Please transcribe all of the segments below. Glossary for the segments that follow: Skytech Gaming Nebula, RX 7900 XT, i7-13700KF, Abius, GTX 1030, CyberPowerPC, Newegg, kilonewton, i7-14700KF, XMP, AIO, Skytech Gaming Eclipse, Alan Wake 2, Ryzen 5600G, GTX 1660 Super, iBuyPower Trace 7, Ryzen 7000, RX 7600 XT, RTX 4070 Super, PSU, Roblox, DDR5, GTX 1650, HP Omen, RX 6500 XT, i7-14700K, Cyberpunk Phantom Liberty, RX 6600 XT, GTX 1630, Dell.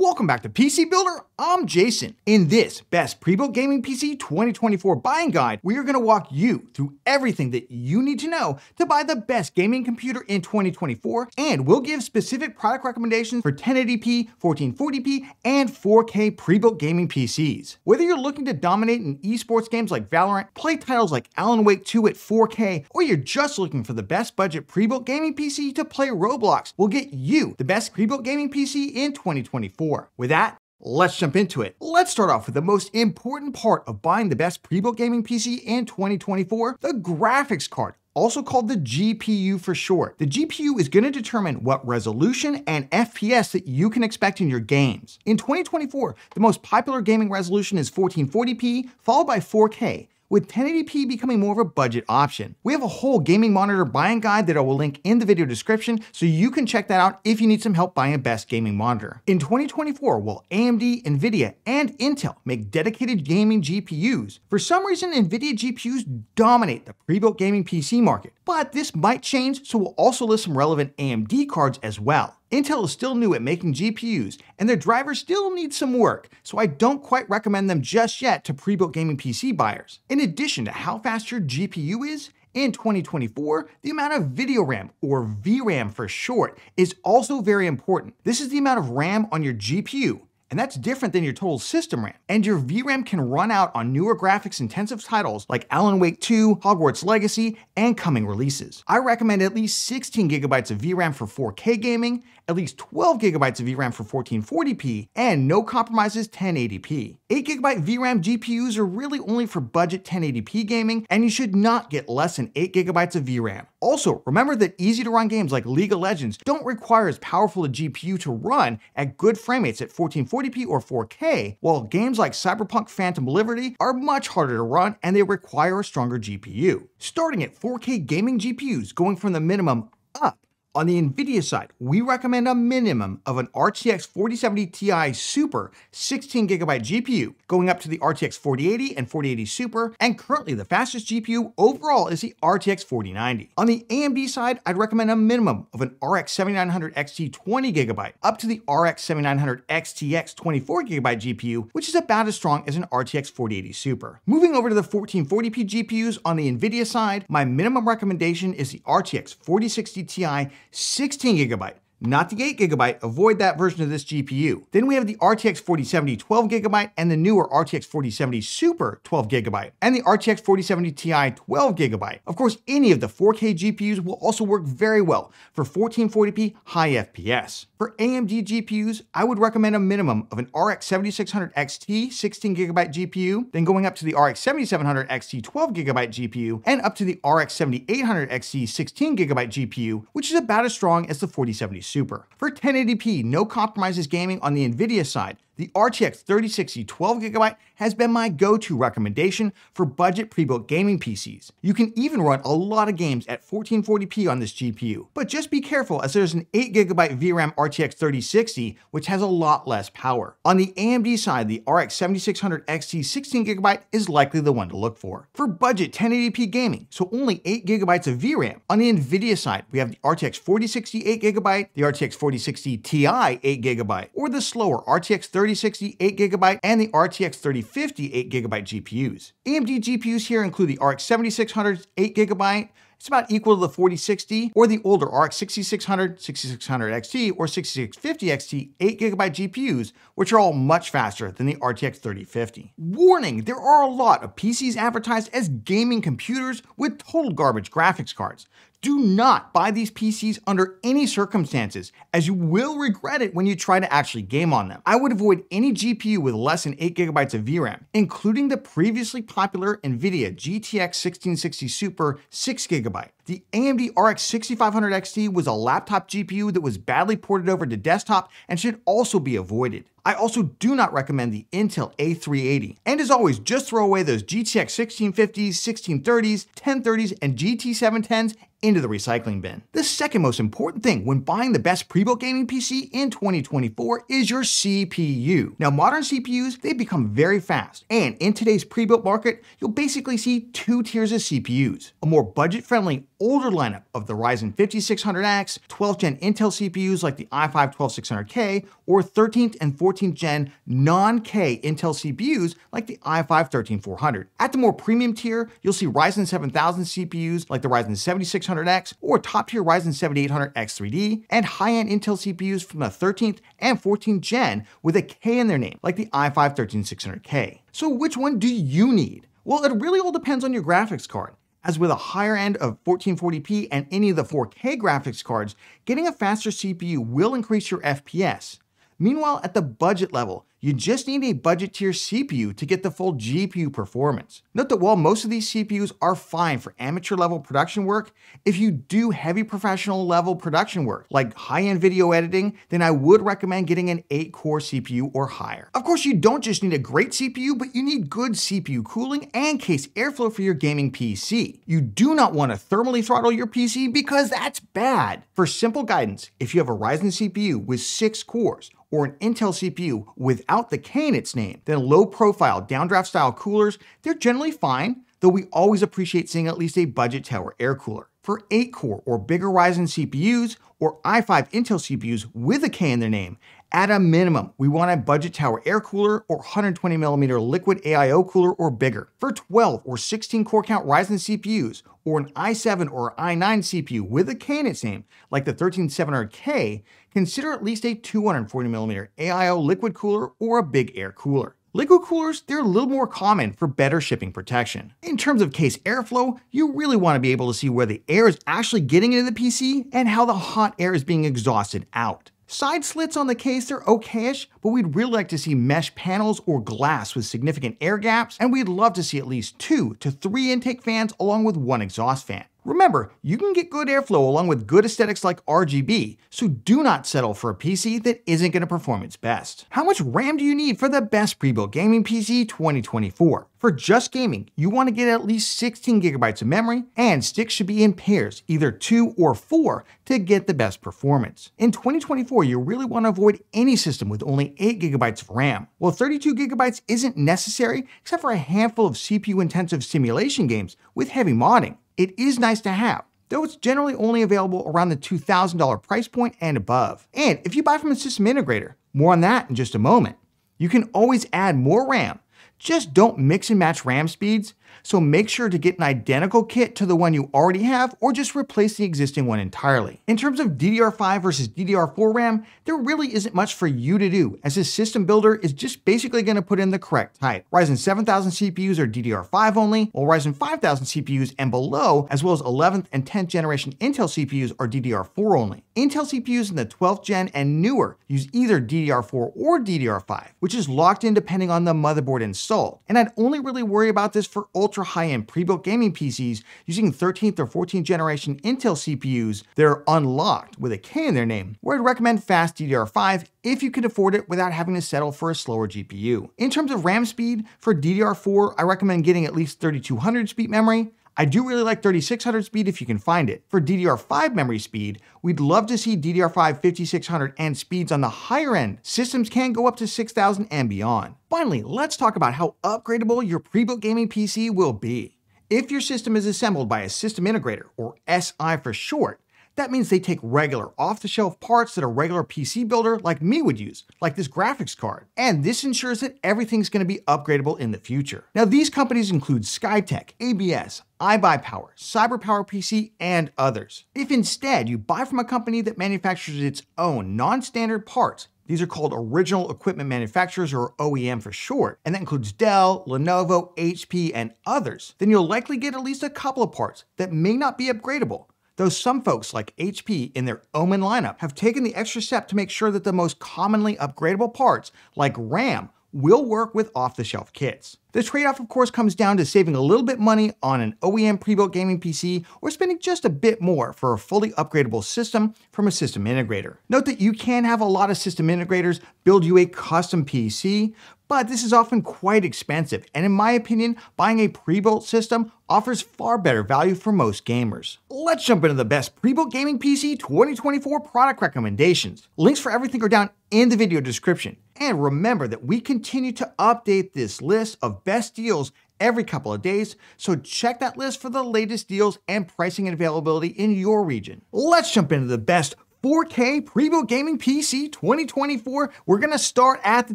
Welcome back to PC Builder, I'm Jason. In this Best Pre-Built Gaming PC 2024 Buying Guide, we are going to walk you through everything that you need to know to buy the best gaming computer in 2024, and we'll give specific product recommendations for 1080p, 1440p, and 4K pre-built gaming PCs. Whether you're looking to dominate in esports games like Valorant, play titles like Alan Wake 2 at 4K, or you're just looking for the best budget pre-built gaming PC to play Roblox, we'll get you the best pre-built gaming PC in 2024. With that, let's jump into it. Let's start off with the most important part of buying the best pre-built gaming PC in 2024, the graphics card, also called the GPU for short. The GPU is going to determine what resolution and FPS that you can expect in your games. In 2024, the most popular gaming resolution is 1440p, followed by 4K, with 1080p becoming more of a budget option. We have a whole gaming monitor buying guide that I will link in the video description, so you can check that out if you need some help buying a best gaming monitor. In 2024, while AMD, NVIDIA, and Intel make dedicated gaming GPUs, for some reason, NVIDIA GPUs dominate the pre-built gaming PC market, but this might change, so we'll also list some relevant AMD cards as well. Intel is still new at making GPUs, and their drivers still need some work, so I don't quite recommend them just yet to pre-built gaming PC buyers. In addition to how fast your GPU is, in 2024, the amount of video RAM, or VRAM for short, is also very important. This is the amount of RAM on your GPU, and that's different than your total system RAM. And your VRAM can run out on newer graphics-intensive titles like Alan Wake 2, Hogwarts Legacy, and coming releases. I recommend at least 16 gigabytes of VRAM for 4K gaming, at least 12 gigabytes of VRAM for 1440p, and no compromises 1080p. 8 gigabyte VRAM GPUs are really only for budget 1080p gaming, and you should not get less than 8 gigabytes of VRAM. Also, remember that easy-to-run games like League of Legends don't require as powerful a GPU to run at good frame rates at 1440p or 4K, while games like Cyberpunk Phantom Liberty are much harder to run and they require a stronger GPU. Starting at 4K gaming GPUs, going from the minimum up, on the NVIDIA side, we recommend a minimum of an RTX 4070 Ti Super 16GB GPU, going up to the RTX 4080 and 4080 Super, and currently the fastest GPU overall is the RTX 4090. On the AMD side, I'd recommend a minimum of an RX 7900 XT 20GB, up to the RX 7900 XTX 24GB GPU, which is about as strong as an RTX 4080 Super. Moving over to the 1440p GPUs on the NVIDIA side, my minimum recommendation is the RTX 4060 Ti 16GB, not the 8GB, avoid that version of this GPU. Then we have the RTX 4070 12GB and the newer RTX 4070 Super 12GB and the RTX 4070 Ti 12GB. Of course, any of the 4K GPUs will also work very well for 1440p high FPS. For AMD GPUs, I would recommend a minimum of an RX 7600 XT 16GB GPU, then going up to the RX 7700 XT 12GB GPU and up to the RX 7800 XT 16GB GPU, which is about as strong as the 4070 Super. For 1080p, no compromises gaming on the NVIDIA side, the RTX 3060 12GB has been my go-to recommendation for budget pre-built gaming PCs. You can even run a lot of games at 1440p on this GPU, but just be careful as there's an 8GB VRAM RTX 3060, which has a lot less power. On the AMD side, the RX 7600 XT 16GB is likely the one to look for. For budget 1080p gaming, so only 8GB of VRAM. On the NVIDIA side, we have the RTX 4060 8GB, the RTX 4060 Ti 8GB, or the slower RTX 3060 8GB and the RTX 3050 8GB GPUs. AMD GPUs here include the RX 7600 8GB, it's about equal to the 4060, or the older RX 6600, 6600 XT, or 6650 XT 8GB GPUs, which are all much faster than the RTX 3050. Warning, there are a lot of PCs advertised as gaming computers with total garbage graphics cards. Do not buy these PCs under any circumstances, as you will regret it when you try to actually game on them. I would avoid any GPU with less than 8GB of VRAM, including the previously popular NVIDIA GTX 1660 Super 6GB. The AMD RX 6500 XT was a laptop GPU that was badly ported over to desktop and should also be avoided. I also do not recommend the Intel A380. And as always, just throw away those GTX 1650s, 1630s, 1030s, and GT710s into the recycling bin. The second most important thing when buying the best pre-built gaming PC in 2024 is your CPU. Now, modern CPUs, they become very fast. And in today's pre-built market, you'll basically see two tiers of CPUs, a more budget-friendly older lineup of the Ryzen 5600X, 12th gen Intel CPUs like the i5-13600K, or 13th and 14th gen non-K Intel CPUs like the i5-13400. At the more premium tier, you'll see Ryzen 7000 CPUs like the Ryzen 7600X or top tier Ryzen 7800 X3D, and high-end Intel CPUs from the 13th and 14th gen with a K in their name like the i5-13600K. So which one do you need? Well, it really all depends on your graphics card. As with a higher end of 1440p and any of the 4K graphics cards, getting a faster CPU will increase your FPS. Meanwhile, at the budget level, you just need a budget tier CPU to get the full GPU performance. Note that while most of these CPUs are fine for amateur level production work, if you do heavy professional level production work, like high-end video editing, then I would recommend getting an 8-core CPU or higher. Of course, you don't just need a great CPU, but you need good CPU cooling and case airflow for your gaming PC. You do not want to thermally throttle your PC because that's bad. For simple guidance, if you have a Ryzen CPU with 6 cores, or an Intel CPU without the K in its name, then low-profile downdraft-style coolers, they're generally fine, though we always appreciate seeing at least a budget tower air cooler. For 8-core or bigger Ryzen CPUs, or i5 Intel CPUs with a K in their name, at a minimum, we want a budget tower air cooler or 120mm liquid AIO cooler or bigger. For 12 or 16 core count Ryzen CPUs, or an i7 or i9 CPU with a K in its name, like the 13700K, consider at least a 240mm AIO liquid cooler or a big air cooler. Liquid coolers, they're a little more common for better shipping protection. In terms of case airflow, you really want to be able to see where the air is actually getting into the PC and how the hot air is being exhausted out. Side slits on the case, they're okay-ish, but we'd really like to see mesh panels or glass with significant air gaps, and we'd love to see at least 2 to 3 intake fans along with 1 exhaust fan. Remember, you can get good airflow along with good aesthetics like RGB, so do not settle for a PC that isn't going to perform its best. How much RAM do you need for the best pre-built gaming PC 2024? For just gaming, you want to get at least 16GB of memory, and sticks should be in pairs, either 2 or 4, to get the best performance. In 2024, you really want to avoid any system with only 8GB of RAM. Well, 32GB isn't necessary except for a handful of CPU-intensive simulation games with heavy modding. It is nice to have, though it's generally only available around the $2,000 price point and above. And if you buy from a system integrator, more on that in just a moment, you can always add more RAM. Just don't mix and match RAM speeds, so make sure to get an identical kit to the one you already have or just replace the existing one entirely. In terms of DDR5 versus DDR4 RAM, there really isn't much for you to do, as this system builder is just basically going to put in the correct type. Ryzen 7000 CPUs are DDR5 only, while Ryzen 5000 CPUs and below, as well as 11th and 10th generation Intel CPUs are DDR4 only. Intel CPUs in the 12th gen and newer use either DDR4 or DDR5, which is locked in depending on the motherboard installed. And I'd only really worry about this for ultra high-end pre-built gaming PCs using 13th or 14th generation Intel CPUs that are unlocked with a K in their name, where I'd recommend fast DDR5 if you can afford it without having to settle for a slower GPU. In terms of RAM speed, for DDR4, I recommend getting at least 3200 speed memory. I do really like 3600 speed if you can find it. For DDR5 memory speed, we'd love to see DDR5 5600 and speeds on the higher end. Systems can go up to 6000 and beyond. Finally, let's talk about how upgradable your pre-built gaming PC will be. If your system is assembled by a system integrator, or SI for short, that means they take regular off-the-shelf parts that a regular PC builder like me would use, like this graphics card. And this ensures that everything's going to be upgradable in the future. Now, these companies include Skytech, ABS, iBuyPower, CyberPowerPC, and others. If instead you buy from a company that manufactures its own non-standard parts, these are called original equipment manufacturers, or OEM for short, and that includes Dell, Lenovo, HP, and others, then you'll likely get at least a couple of parts that may not be upgradable. Though some folks like HP in their Omen lineup have taken the extra step to make sure that the most commonly upgradable parts, like RAM, will work with off-the-shelf kits. The trade-off, of course, comes down to saving a little bit money on an OEM pre-built gaming PC or spending just a bit more for a fully upgradable system from a system integrator. Note that you can have a lot of system integrators build you a custom PC, but this is often quite expensive, and in my opinion, buying a pre-built system offers far better value for most gamers. Let's jump into the best pre-built gaming PC 2024 product recommendations. Links for everything are down in the video description. And remember that we continue to update this list of best deals every couple of days, so check that list for the latest deals and pricing and availability in your region. Let's jump into the best 4K pre-built gaming PC 2024. We're gonna start at the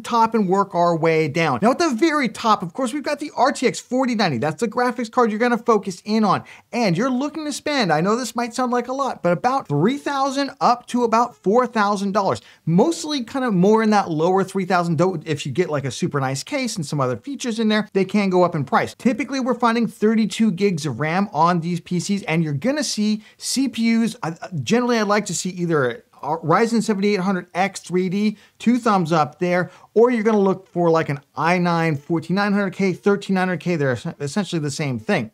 top and work our way down. Now at the very top, of course, we've got the RTX 4090. That's the graphics card you're gonna focus in on. And you're looking to spend, I know this might sound like a lot, but about $3,000 up to about $4,000. Mostly kind of more in that lower $3,000, though if you get like a super nice case and some other features in there, they can go up in price. Typically we're finding 32 gigs of RAM on these PCs, and you're gonna see CPUs. Generally I like to see either Ryzen 7800 X3D, two thumbs up there, or you're gonna look for like an i9-14900K, 13900K, they're essentially the same thing.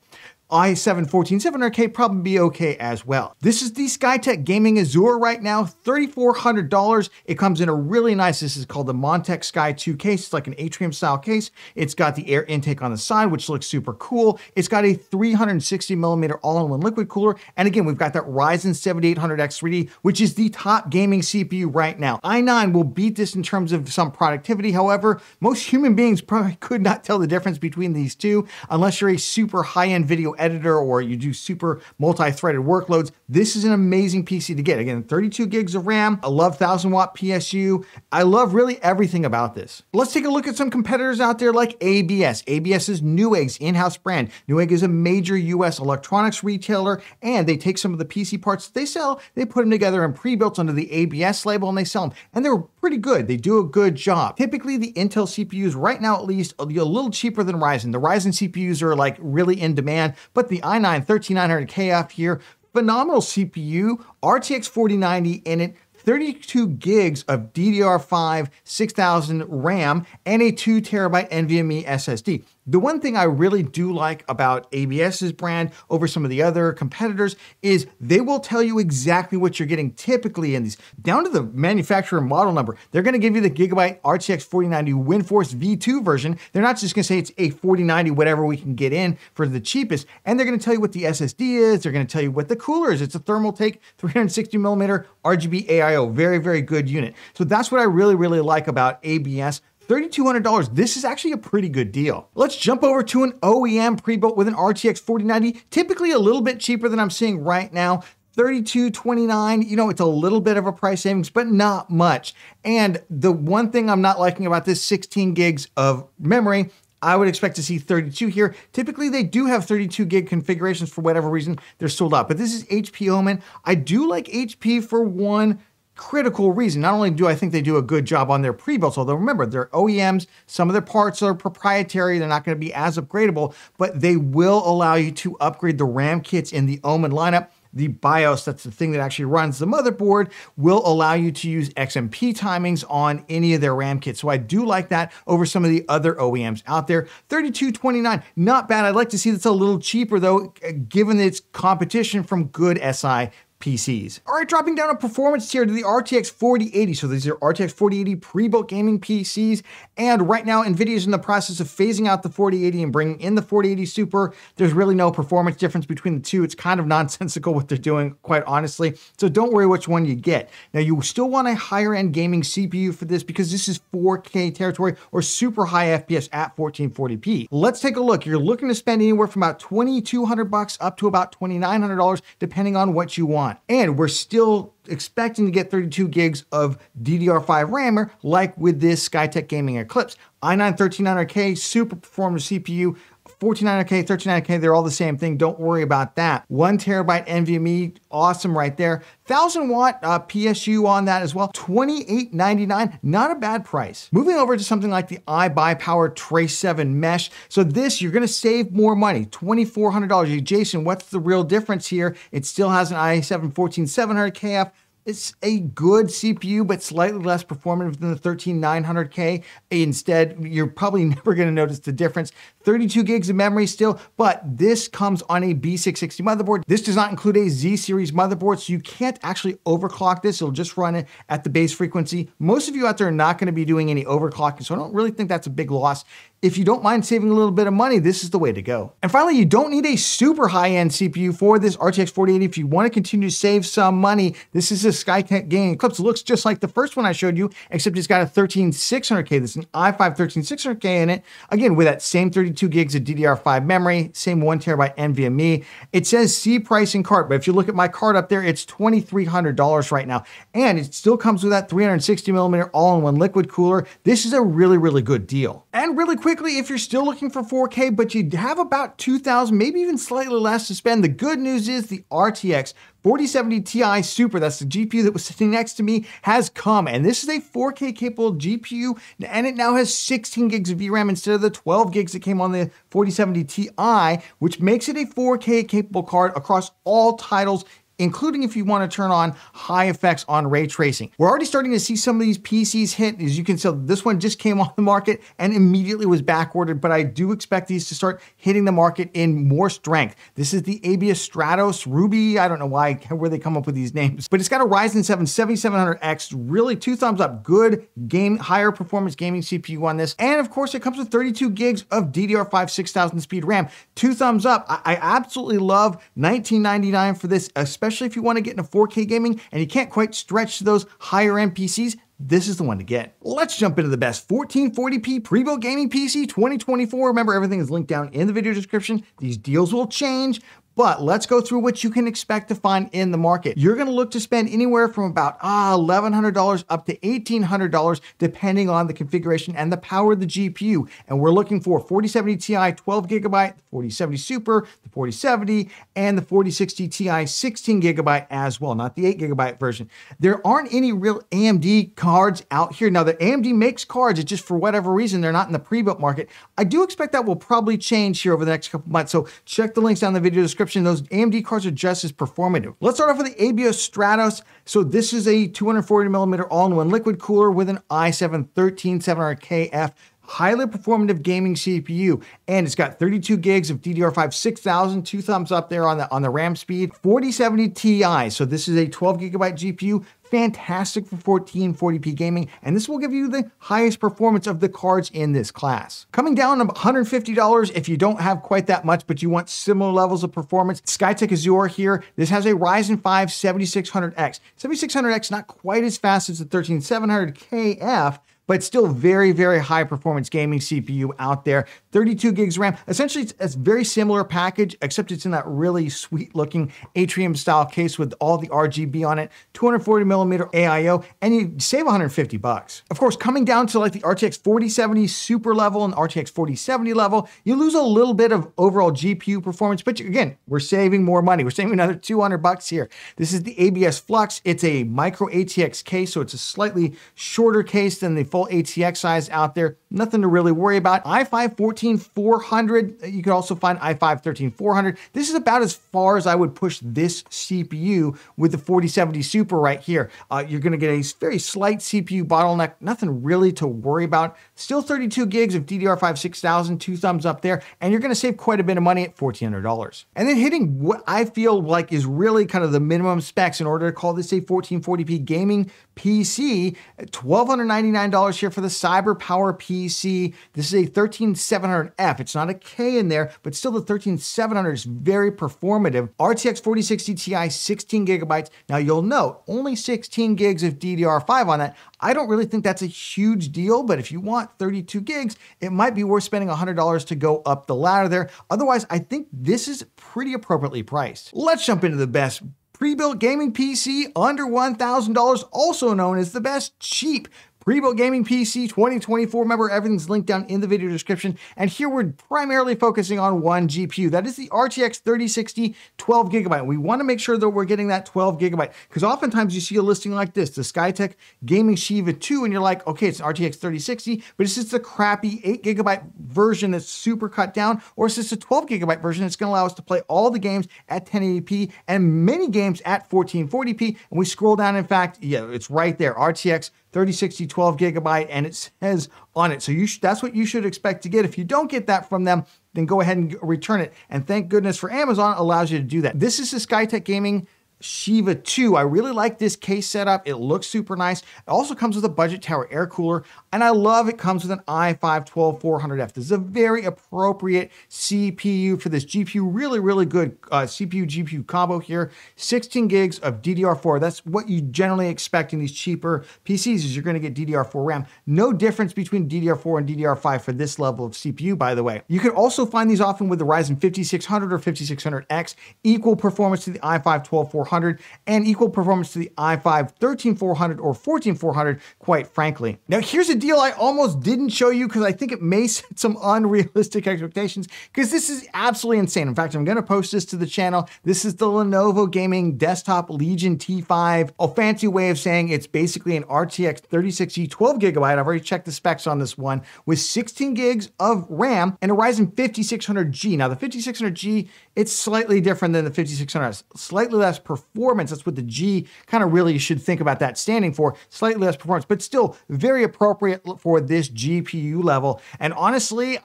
i7-14700K probably be okay as well. This is the Skytech Gaming Azure right now, $3,400. It comes in a really nice, this is called the Montech Sky 2 case. It's like an atrium style case. It's got the air intake on the side, which looks super cool. It's got a 360 millimeter all-in-one liquid cooler. And again, we've got that Ryzen 7800 X3D, which is the top gaming CPU right now. i9 will beat this in terms of some productivity. However, most human beings probably could not tell the difference between these two, unless you're a super high-end video editor or you do super multi-threaded workloads. This is an amazing PC to get. Again, 32 gigs of RAM, I love 1000-watt PSU. I love really everything about this. Let's take a look at some competitors out there like ABS. ABS is Newegg's in-house brand. Newegg is a major US electronics retailer, and they take some of the PC parts that they sell, they put them together in pre-built under the ABS label and they sell them. And they're pretty good, they do a good job. Typically the Intel CPUs right now at least are a little cheaper than Ryzen. The Ryzen CPUs are like really in demand, but the i9-13900K up here, phenomenal CPU, RTX 4090 in it, 32 gigs of DDR5 6000 RAM, and a 2 terabyte NVMe SSD. The one thing I really do like about ABS's brand over some of the other competitors is they will tell you exactly what you're getting typically in these, down to the manufacturer model number. They're gonna give you the Gigabyte RTX 4090 WindForce V2 version. They're not just gonna say it's a 4090, whatever we can get in for the cheapest. And they're gonna tell you what the SSD is. They're gonna tell you what the cooler is. It's a Thermaltake 360 millimeter RGB AIO, very, very good unit. So that's what I really, really like about ABS. $3,200, this is actually a pretty good deal. Let's jump over to an OEM pre-built with an RTX 4090, typically a little bit cheaper than I'm seeing right now. $3,229, you know, it's a little bit of a price savings, but not much. And the one thing I'm not liking about this, 16 gigs of memory. I would expect to see 32 here. Typically they do have 32 gig configurations for whatever reason, they're sold out. But this is HP Omen. I do like HP for one critical reason. Not only do I think they do a good job on their pre-builts, although remember, they're OEMs, some of their parts are proprietary, they're not gonna be as upgradable, but they will allow you to upgrade the RAM kits in the Omen lineup. The BIOS, that's the thing that actually runs the motherboard, will allow you to use XMP timings on any of their RAM kits. So I do like that over some of the other OEMs out there. $3,229, not bad. I'd like to see that's a little cheaper though, given its competition from good SI PCs. All right, dropping down a performance tier to the RTX 4080. So these are RTX 4080 pre-built gaming PCs. And right now, NVIDIA is in the process of phasing out the 4080 and bringing in the 4080 Super. There's really no performance difference between the two. It's kind of nonsensical what they're doing, quite honestly. So don't worry which one you get. Now, you still want a higher end gaming CPU for this because this is 4K territory or super high FPS at 1440p. Let's take a look. You're looking to spend anywhere from about $2,200 up to about $2,900, depending on what you want. And we're still expecting to get 32 gigs of DDR5 RAM, like with this Skytech Gaming Eclipse. i9-13900K, super performance CPU, 14900K, 13900K, they're all the same thing. Don't worry about that. 1 terabyte NVMe, awesome right there. 1000-watt PSU on that as well. $2,899, not a bad price. Moving over to something like the iBuyPower Trace 7 Mesh. So this, you're gonna save more money, $2,400. Jason, what's the real difference here? It still has an i7-14700KF. It's a good CPU, but slightly less performative than the 13900K. Instead, you're probably never gonna notice the difference. 32 gigs of memory still, but this comes on a B660 motherboard. This does not include a Z series motherboard, so you can't actually overclock this. It'll just run it at the base frequency. Most of you out there are not gonna be doing any overclocking, so I don't really think that's a big loss. If you don't mind saving a little bit of money, this is the way to go. And finally, you don't need a super high-end CPU for this RTX 4080. If you want to continue to save some money, this is a Skytech Gaming Eclipse. It looks just like the first one I showed you, except it's got a 13600K. There's an i5-13600K in it. Again, with that same 32 gigs of DDR5 memory, same 1 terabyte NVMe. It says C pricing cart, but if you look at my card up there, it's $2,300 right now. And it still comes with that 360 millimeter all-in-one liquid cooler. This is a really, really good deal. And really quickly, if you're still looking for 4K, but you have about $2,000, maybe even slightly less to spend, the good news is the RTX 4070 Ti Super, that's the GPU that was sitting next to me, has come. And this is a 4K capable GPU, and it now has 16 gigs of VRAM instead of the 12 gigs that came on the 4070 Ti, which makes it a 4K capable card across all titles, including if you want to turn on high effects on ray tracing. We're already starting to see some of these PCs hit. As you can tell, this one just came off the market and immediately was back ordered, but I do expect these to start hitting the market in more strength. This is the Abius Stratos Ruby. I don't know why, where they come up with these names, but it's got a Ryzen 7 7700X, really two thumbs up, good game, higher performance gaming CPU on this. And of course it comes with 32 gigs of DDR5 6000 speed RAM, two thumbs up. I absolutely love $19.99 for this, especially if you want to get into 4K gaming and you can't quite stretch to those higher end PCs, this is the one to get. Let's jump into the best 1440p pre-built gaming PC 2024. Remember, everything is linked down in the video description. These deals will change, but let's go through what you can expect to find in the market. You're gonna look to spend anywhere from about $1,100 up to $1,800, depending on the configuration and the power of the GPU. And we're looking for 4070 Ti 12 gigabyte, 4070 Super, the 4070, and the 4060 Ti 16 gigabyte as well, not the 8 gigabyte version. There aren't any real AMD cards out here. Now, the AMD makes cards, it's just for whatever reason, they're not in the pre-built market. I do expect that will probably change here over the next couple months, so check the links down in the video description. Those AMD cards are just as performative. Let's start off with the Abius Stratos. So this is a 240 millimeter all-in-one liquid cooler with an i7-13700KF, highly performative gaming CPU. And it's got 32 gigs of DDR5 6000, two thumbs up there on the RAM speed, 4070 Ti. So this is a 12 gigabyte GPU, fantastic for 1440p gaming, and this will give you the highest performance of the cards in this class. Coming down to $150 if you don't have quite that much, but you want similar levels of performance. Skytech Azure here, this has a Ryzen 5 7600X. 7600X, not quite as fast as the 13700KF, but still very, very high performance gaming CPU out there. 32 gigs RAM, essentially it's a very similar package, except it's in that really sweet looking Atrium style case with all the RGB on it, 240 millimeter AIO, and you save $150. Of course, coming down to like the RTX 4070 Super level and RTX 4070 level, you lose a little bit of overall GPU performance, but again, we're saving more money. We're saving another $200 here. This is the ABS Flux. It's a micro ATX case, so it's a slightly shorter case than the full ATX size out there. Nothing to really worry about. i5-13400, you can also find i5-13400. This is about as far as I would push this CPU with the 4070 Super right here. You're gonna get a very slight CPU bottleneck, nothing really to worry about. Still 32 gigs of DDR5 6000, two thumbs up there, and you're gonna save quite a bit of money at $1,400. And then hitting what I feel like is really kind of the minimum specs in order to call this a 1440p gaming PC, $1,299 here for the Cyber Power PC. This is a 13700F. It's not a K in there, but still the 13700 is very performative. RTX 4060 Ti, 16 gigabytes. Now you'll note only 16 gigs of DDR5 on that. I don't really think that's a huge deal, but if you want 32 gigs, it might be worth spending $100 to go up the ladder there. Otherwise, I think this is pretty appropriately priced. Let's jump into the best pre-built gaming PC under $1,000, also known as the best cheap pre-built gaming PC 2024. Remember, everything's linked down in the video description. And here we're primarily focusing on one GPU. That is the RTX 3060 12 gigabyte. We want to make sure that we're getting that 12 gigabyte, because oftentimes you see a listing like this, the Skytech Gaming Shiva 2, and you're like, okay, it's an RTX 3060, but it's just the crappy 8 gigabyte version that's super cut down, or it's just a 12 gigabyte version that's going to allow us to play all the games at 1080p and many games at 1440p. And we scroll down, in fact, yeah, it's right there, RTX 3060 12 gigabyte, and it says on it. So that's what you should expect to get. If you don't get that from them, then go ahead and return it. And thank goodness for Amazon allows you to do that. This is the Skytech Gaming Shiva 2. I really like this case setup. It looks super nice. It also comes with a budget tower air cooler, and I love it comes with an i5-13400F. This is a very appropriate CPU for this GPU. Really, really good CPU-GPU combo here. 16 gigs of DDR4. That's what you generally expect in these cheaper PCs is you're going to get DDR4 RAM. No difference between DDR4 and DDR5 for this level of CPU, by the way. You can also find these often with the Ryzen 5600 or 5600X. Equal performance to the i5-13400. And equal performance to the i5-13400 or 14400, quite frankly. Now, here's a deal I almost didn't show you because I think it may set some unrealistic expectations because this is absolutely insane. In fact, I'm going to post this to the channel. This is the Lenovo Gaming Desktop Legion T5, a fancy way of saying it's basically an RTX 3060 12GB. I've already checked the specs on this one with 16 gigs of RAM and a Ryzen 5600G. Now, the 5600G, it's slightly different than the 5600S, slightly less performance. That's what the G kind of really should think about that standing for, slightly less performance, but still very appropriate for this GPU level. And honestly,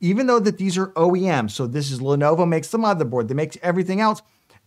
even though that these are OEM, so this is Lenovo makes the motherboard, they make everything else,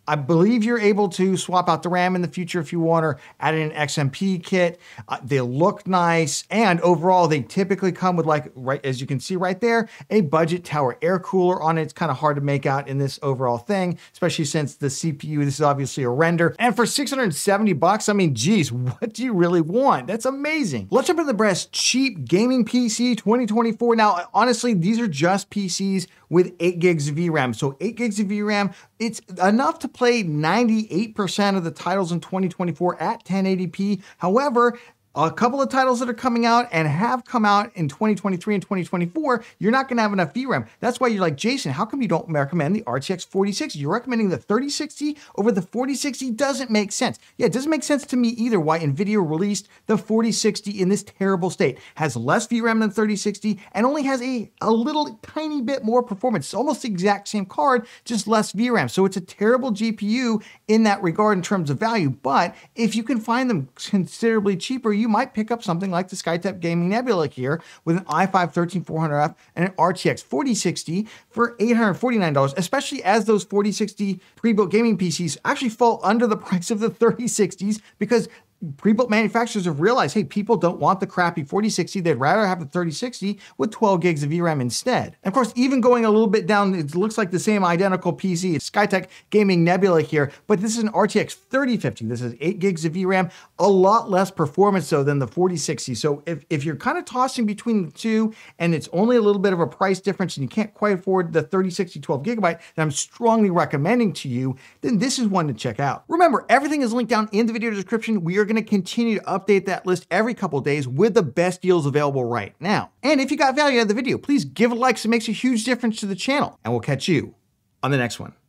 I believe you're able to swap out the RAM in the future if you want or add in an XMP kit. They look nice. And overall, they typically come with, like, right as you can see right there, a budget tower air cooler on it. It's kind of hard to make out in this overall thing, especially since the CPU, this is obviously a render. And for $670, I mean, geez, what do you really want? That's amazing. Let's jump into the best cheap gaming PC 2024. Now, honestly, these are just PCs with 8 gigs of VRAM. So 8 gigs of VRAM, it's enough to play 98% of the titles in 2024 at 1080p. However, a couple of titles that are coming out and have come out in 2023 and 2024, you're not going to have enough VRAM. That's why you're like, Jason, how come you don't recommend the RTX 4060? You're recommending the 3060 over the 4060? Doesn't make sense. Yeah, it doesn't make sense to me either why NVIDIA released the 4060 in this terrible state. Has less VRAM than 3060 and only has a little tiny bit more performance. It's almost the exact same card, just less VRAM. So it's a terrible GPU in that regard in terms of value. But if you can find them considerably cheaper, you might pick up something like the Skytech Gaming Nebula here with an i5-13400F and an RTX 4060 for $849, especially as those 4060 pre-built gaming PCs actually fall under the price of the 3060s because pre-built manufacturers have realized, hey, people don't want the crappy 4060. They'd rather have the 3060 with 12 gigs of VRAM instead. And of course, even going a little bit down, it looks like the same identical PC. It's Skytech Gaming Nebula here, but this is an RTX 3050. This is 8 gigs of VRAM, a lot less performance though than the 4060. So if you're kind of tossing between the two and it's only a little bit of a price difference and you can't quite afford the 3060 12GB that I'm strongly recommending to you, then this is one to check out. Remember, everything is linked down in the video description. We are going to continue to update that list every couple of days with the best deals available right now. And if you got value out of the video, please give a like. So it makes a huge difference to the channel, and we'll catch you on the next one.